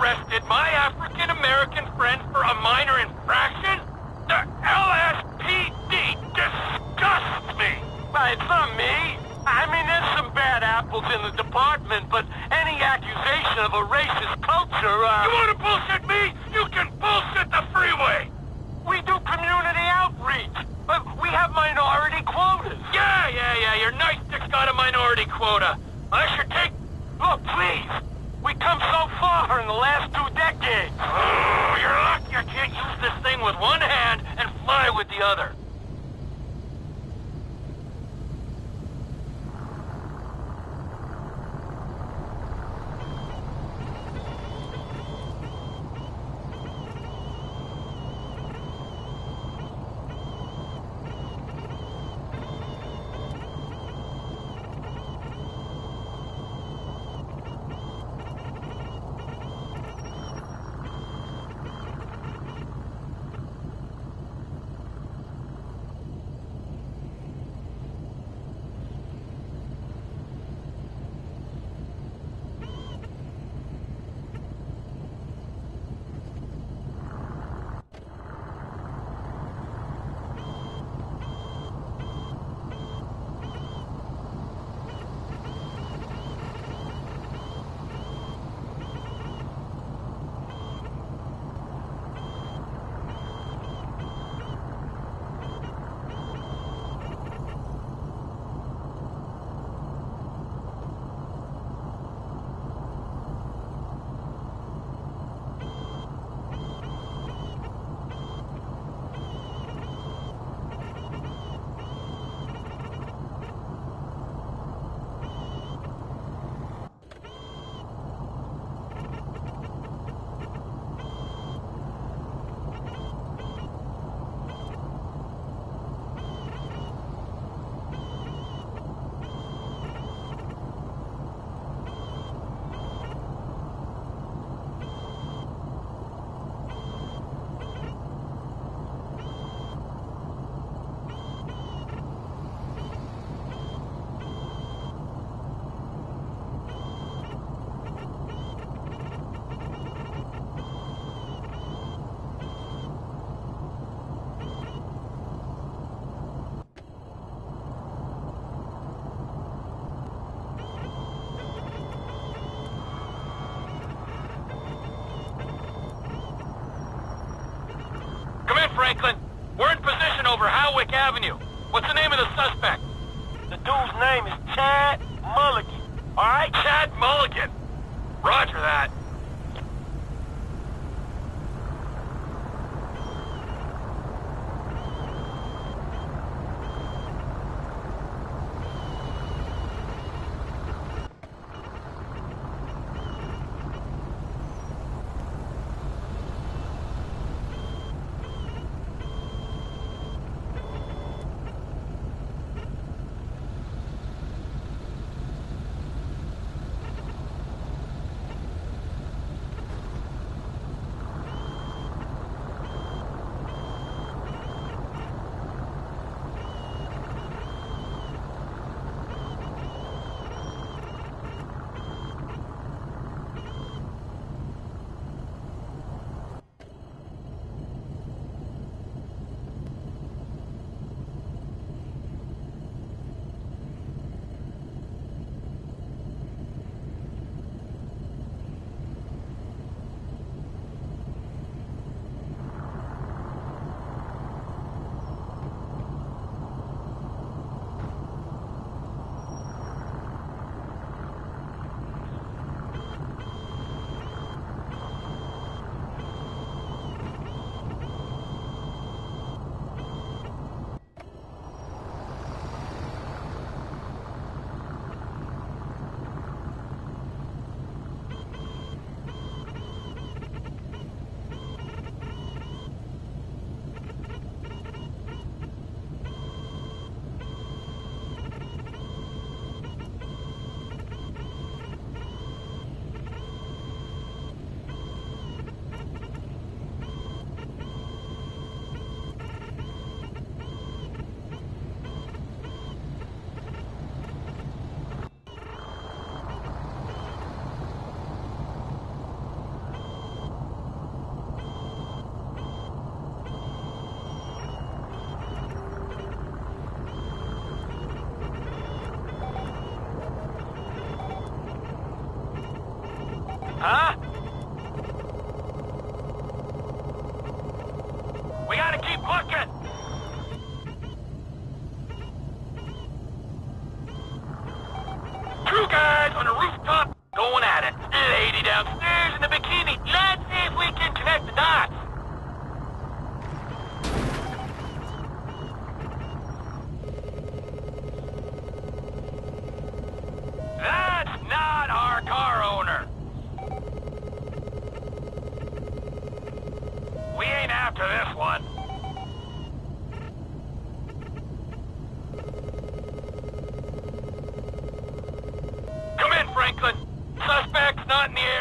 arrested my African-American friend for a minor infraction? The LSPD disgusts me! It's not me. I mean, there's some bad apples in the department, but any accusation of a racist culture, You want to bullshit me? You can bullshit the freeway! We do community outreach, but we have minority quotas. Yeah, your nice dick's got a minority quota. I should take... Look, please, we come so far in the last 2 decades. Oh, you're lucky I can't use this thing with one hand and fly with the other. Franklin, we're in position over Hawick Avenue. What's the name of the suspect? The dude's name is Chad Mulligan. All right, Chad Mulligan. Roger that. Huh? We gotta keep looking! Two guys on the rooftop going at it. Lady downstairs in the bikini. Let's see if we can connect the dots. Franklin, suspect's not in the area.